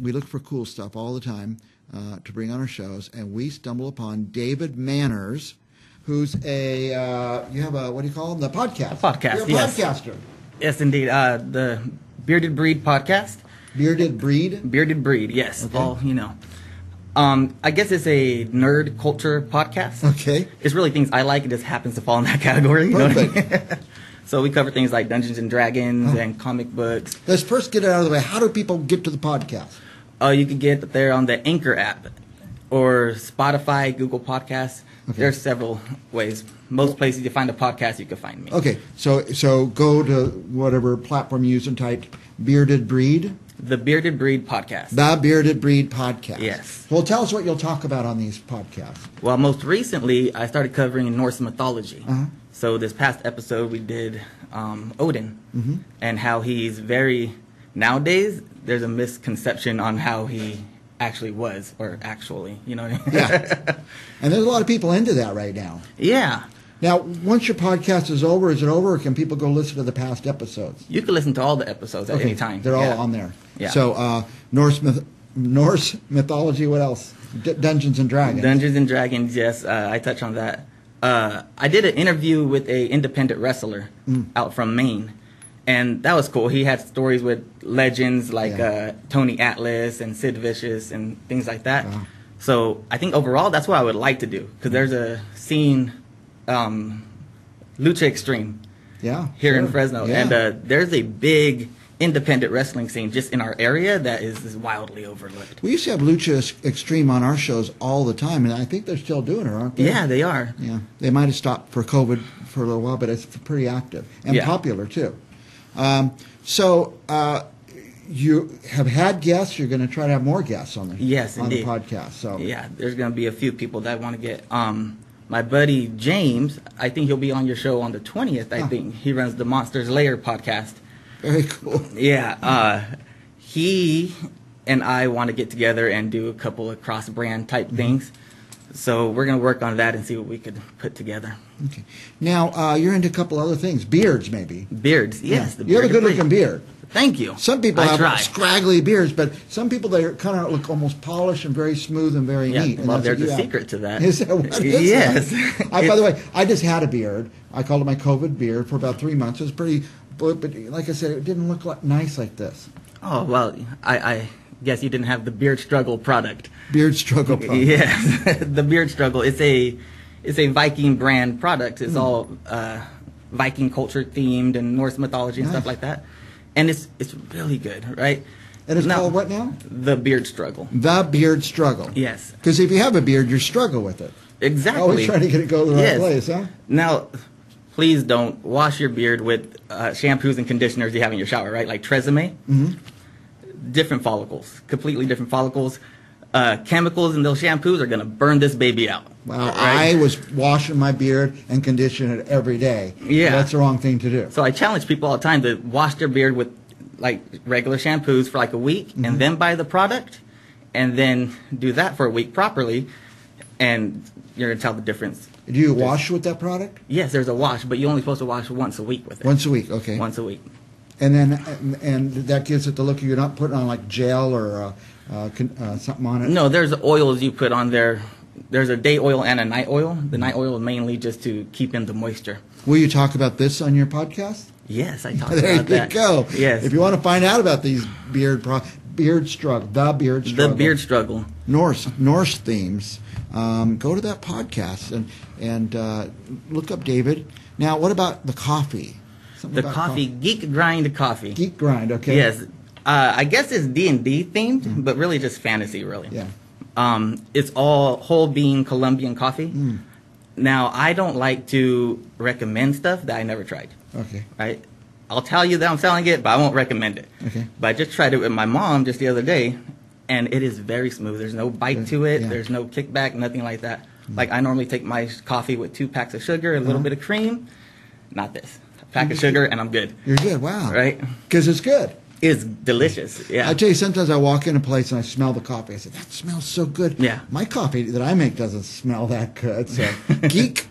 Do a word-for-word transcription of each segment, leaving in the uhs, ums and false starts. we look for cool stuff all the time uh, to bring on our shows, and we stumble upon David Manners, who's a uh, you have a what do you call him? The podcast. A podcast. You're a yes. podcaster. Yes, indeed. Uh, the Bearded Breed Podcast. Bearded Breed. Bearded Breed. Yes. Okay. All you know. Um, I guess it's a nerd culture podcast. Okay. It's really things I like. It just happens to fall in that category. Perfect. You know what I mean? So we cover things like Dungeons and Dragons oh. and comic books. Let's first get it out of the way. How do people get to the podcast? Uh, you can get there on the Anchor app or Spotify, Google Podcasts. Okay. There are several ways. Most places you find a podcast, you can find me. Okay. So so go to whatever platform you use and type Bearded Breed. The Bearded Breed Podcast. The Bearded Breed Podcast. Yes. Well, tell us what you'll talk about on these podcasts. Well, most recently, I started covering Norse mythology. Uh-huh. So this past episode, we did um, Odin mm-hmm. and how he's very... Nowadays, there's a misconception on how he actually was or actually, you know what I mean? Yeah. And there's a lot of people into that right now. Yeah. Now, once your podcast is over, is it over, or can people go listen to the past episodes? You can listen to all the episodes at okay. any time. They're yeah. all on there. Yeah. So, uh, Norse myth- Norse mythology, what else? D- Dungeons and Dragons. Dungeons and Dragons, yes. Uh, I touch on that. Uh, I did an interview with an independent wrestler mm. out from Maine, and that was cool. He had stories with legends like yeah. uh, Tony Atlas and Sid Vicious and things like that. Wow. So, I think overall, that's what I would like to do, because mm. there's a scene... Um, Lucha Extreme yeah, here sure. in Fresno. Yeah. And uh, there's a big independent wrestling scene just in our area that is, is wildly overlooked. We used to have Lucha Extreme on our shows all the time, and I think they're still doing it, aren't they? Yeah, they are. Yeah, they might have stopped for COVID for a little while, but it's pretty active and yeah. popular, too. Um, so uh, you have had guests. You're going to try to have more guests on the, yes, on the podcast. So yeah, there's going to be a few people that want to get... Um, My buddy James, I think he'll be on your show on the twentieth, I huh. think. He runs the Monsters Lair podcast. Very cool. Yeah. Uh, he and I want to get together and do a couple of cross-brand type mm-hmm. things. So we're going to work on that and see what we could put together. Okay. Now, uh, you're into a couple other things. Beards, maybe. Beards, yes. Yeah. The you beard have a good-looking beard. Thank you. Some people I have try. Scraggly beards, but some people they kind of look almost polished and very smooth and very yeah, neat. Well, and there's a secret to that. Is that what it is? Yes. I, by the way, I just had a beard. I called it my COVID beard for about three months. It was pretty, but, but like I said, it didn't look like, nice like this. Oh well, I, I guess you didn't have the Beard Struggle product. Beard Struggle product. Yes, the Beard Struggle. It's a, it's a Viking brand product. It's mm. all uh, Viking culture themed and Norse mythology and nice. Stuff like that. And it's it's really good, right? And it's now, called what now? The Beard Struggle. The Beard Struggle. Yes. Because if you have a beard, you struggle with it. Exactly. Always trying to get it go to the yes. right place, huh? Now, please don't wash your beard with uh, shampoos and conditioners you have in your shower, right? Like Tresemme. Mm-hmm. Different follicles. Completely different follicles. Uh, chemicals in those shampoos are going to burn this baby out. Wow. Right? I was washing my beard and conditioning it every day. Yeah. That's the wrong thing to do. So I challenge people all the time to wash their beard with like regular shampoos for like a week mm-hmm. and then buy the product and then do that for a week properly and you're going to tell the difference. Do you wash with that product? Yes, there's a wash, but you're only supposed to wash once a week with it. Once a week, okay. Once a week. And then and that gives it the look you're not putting on like gel or uh, uh, con- uh, something on it? No, there's oils you put on there. There's a day oil and a night oil. The night oil is mainly just to keep in the moisture. Will you talk about this on your podcast? Yes, I talk about that. There you go. Yes. If you want to find out about these beard pro- beard struggle, the beard struggle. The beard struggle. Norse Norse themes. Um, go to that podcast and and uh, look up David. Now, what about the coffee? Something the coffee, coffee, Geek Grind coffee. Geek Grind, okay. Yes. Uh, I guess it's D and D themed, mm. but really just fantasy, really. Yeah. Um, it's all whole bean Colombian coffee. Mm. Now, I don't like to recommend stuff that I never tried. Okay. Right? I'll tell you that I'm selling it, but I won't recommend it. Okay. But I just tried it with my mom just the other day, and it is very smooth. There's no bite to it. Yeah. There's no kickback, nothing like that. Mm. Like, I normally take my coffee with two packs of sugar, a uh-huh. little bit of cream. Not this. Pack of sugar and I'm good. You're good, wow. Right? Because it's good. It's delicious, yeah. I tell you, sometimes I walk in a place and I smell the coffee. I say, that smells so good. Yeah. My coffee that I make doesn't smell that good. So Geek,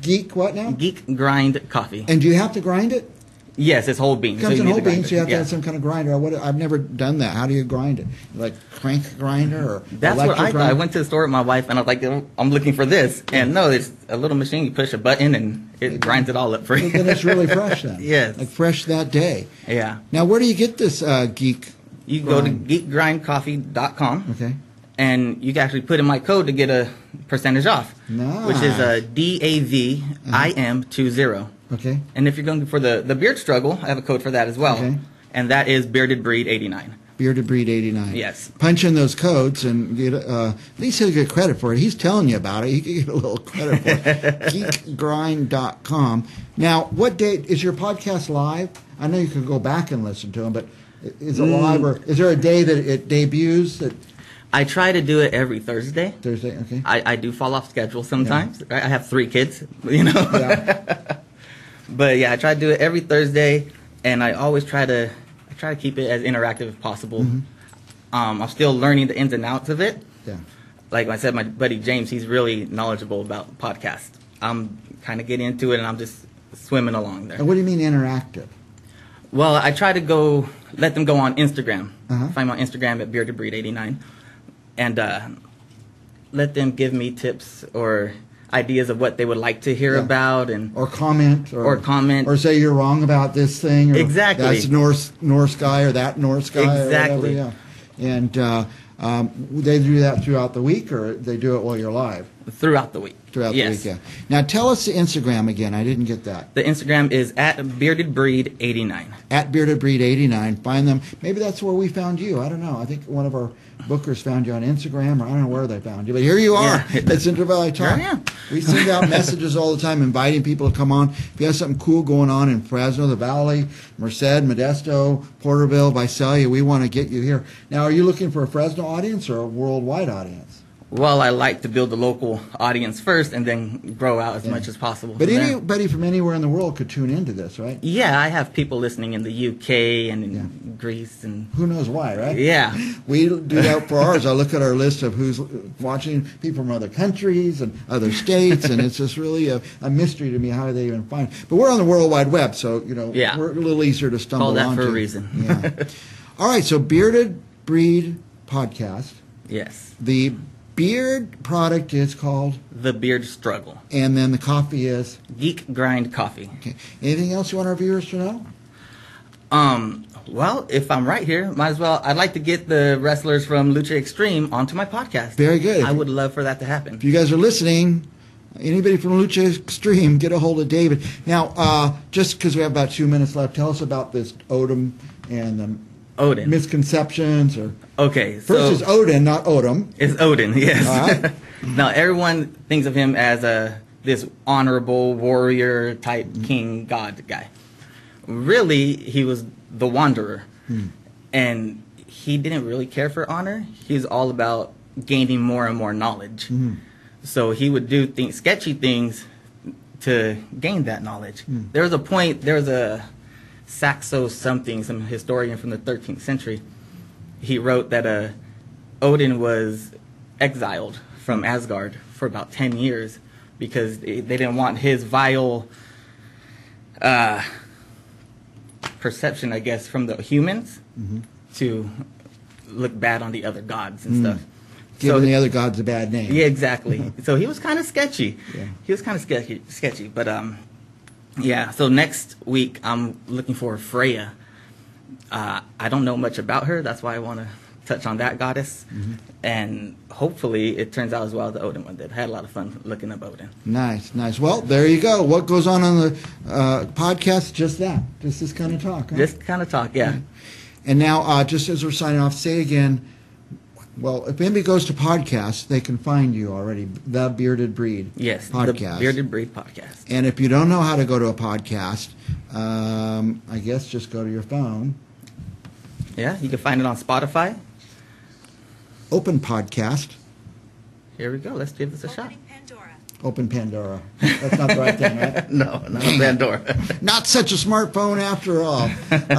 geek what now? Geek Grind coffee. And do you have to grind it? Yes, it's whole beans. It comes so in whole beans, so you have yeah. to have some kind of grinder. I would, I've never done that. How do you grind it? Like crank grinder or That's what I grinder? thought. I went to the store with my wife, and I was like, I'm looking for this. And no, it's a little machine. You push a button, and it, it grinds it all up for you. Then it's really fresh then. Yes. Like fresh that day. Yeah. Now, where do you get this uh, Geek You grind? Go to geek grind coffee dot com. Okay. And you can actually put in my code to get a percentage off, nice. Which is a D A V I M two zero. Okay. And if you're going for the, the Beard Struggle, I have a code for that as well. Okay. And that is Bearded Breed eighty-nine. Bearded Breed eighty-nine. Yes. Punch in those codes and get, uh, at least he'll get credit for it. He's telling you about it. You can get a little credit for it. geek grind dot com. Now, what date is your podcast live? I know you can go back and listen to him, but is it mm. live or is there a day that it debuts that? I try to do it every Thursday. Thursday, okay. I, I do fall off schedule sometimes. Yeah. I have three kids, you know. Yeah. But yeah, I try to do it every Thursday, and I always try to I try to keep it as interactive as possible. Mm-hmm. um, I'm still learning the ins and outs of it. Yeah. Like I said, my buddy James, he's really knowledgeable about podcasts. I'm kind of getting into it, and I'm just swimming along there. And what do you mean interactive? Well, I try to go let them go on Instagram. Uh-huh. Find me on Instagram at bearded breed eighty-nine. And uh, let them give me tips or ideas of what they would like to hear yeah. about, and or comment, or, or comment, or say you're wrong about this thing. Or exactly, that's Norse Norse guy or that Norse guy. Exactly. Or whatever, yeah. And uh, um, they do that throughout the week, or they do it while you're live. Throughout the week. Throughout yes. the week. Yeah. Now tell us the Instagram again. I didn't get that. The Instagram is at bearded breed eighty-nine. At bearded breed eighty-nine. Find them. Maybe that's where we found you. I don't know. I think one of our bookers found you on Instagram, or I don't know where they found you, but here you are. Yeah. That's Intervalley Talk. Yeah, yeah. We send out messages all the time inviting people to come on. If you have something cool going on in Fresno, the Valley, Merced, Modesto, Porterville, Visalia, we want to get you here. Now, are you looking for a Fresno audience or a worldwide audience? Well, I like to build a local audience first and then grow out as yeah. much as possible. But anybody from anywhere in the world could tune into this, right? Yeah, I have people listening in the U K and in yeah. Greece. And who knows why, right? Yeah. We do that for ours. I look at our list of who's watching, people from other countries and other states, and it's just really a, a mystery to me how they even find it. But we're on the World Wide Web, so, you know, yeah. we're a little easier to stumble onto. Call that for a reason. Yeah. All right, so Bearded Breed Podcast. Yes. The Beard product is called The Beard Struggle, and then the coffee is Geek Grind Coffee. Okay. Anything else you want our viewers to know? Um. Well, if I'm right here, might as well. I'd like to get the wrestlers from Lucha Extreme onto my podcast. Very good. I would love for that to happen. If you guys are listening, anybody from Lucha Extreme, get a hold of David. Now, uh, just because we have about two minutes left, tell us about this Odin and the Odin. Misconceptions or okay. So first is Odin, not Odom. It's Odin, yes. All right. Now everyone thinks of him as a this honorable warrior type mm. king god guy. Really, he was the wanderer, mm. and he didn't really care for honor. He's all about gaining more and more knowledge. Mm. So he would do things, sketchy things, to gain that knowledge. Mm. There was a point. There was a Saxo something, some historian from the thirteenth century, he wrote that uh, Odin was exiled from Asgard for about ten years because they didn't want his vile uh, perception, I guess, from the humans mm-hmm. to look bad on the other gods and mm. stuff. Giving so, the other gods a bad name. Yeah, exactly. So he was kind of sketchy. Yeah. He was kind of sketchy, sketchy, but... um. Yeah, so next week I'm looking for Freya. Uh, I don't know much about her. That's why I want to touch on that goddess. Mm-hmm. And hopefully it turns out as well as the Odin one did. I had a lot of fun looking up Odin. Nice, nice. Well, there you go. What goes on on the uh, podcast? Just that. Just this kind of talk. Huh? This kind of talk, yeah. yeah. And now, uh, just as we're signing off, say again, well, if anybody goes to podcasts, they can find you already. The Bearded Breed yes, podcast. Yes, the Bearded Breed podcast. And if you don't know how to go to a podcast, um, I guess just go to your phone. Yeah, you can find it on Spotify. Open podcast. Here we go. Let's give this a Opening shot. Pandora. Open Pandora. That's not the right thing, right? No, not Pandora. Not such a smartphone after all. All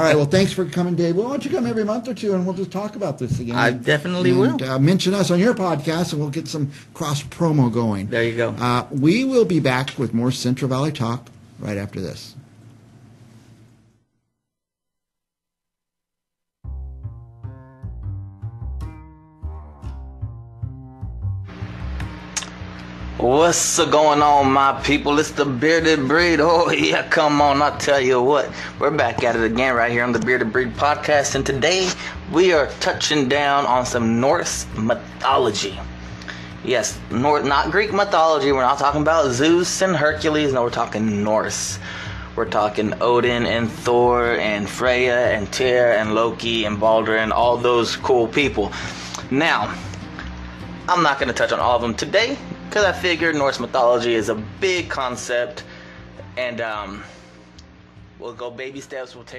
right, well, thanks for coming, Dave. Well, why don't you come every month or two, and we'll just talk about this again. I definitely and, will. Uh, mention us on your podcast, and we'll get some cross-promo going. There you go. Uh, we will be back with more Central Valley Talk right after this. What's going on, my people? It's the Bearded Breed. Oh, yeah, come on. I'll tell you what. We're back at it again right here on the Bearded Breed Podcast. And today, we are touching down on some Norse mythology. Yes, Nor- not Greek mythology. We're not talking about Zeus and Hercules. No, we're talking Norse. We're talking Odin and Thor and Freya and Tyr and Loki and Baldur and all those cool people. Now, I'm not going to touch on all of them today, because I figured Norse mythology is a big concept, and um, we'll go baby steps, we'll take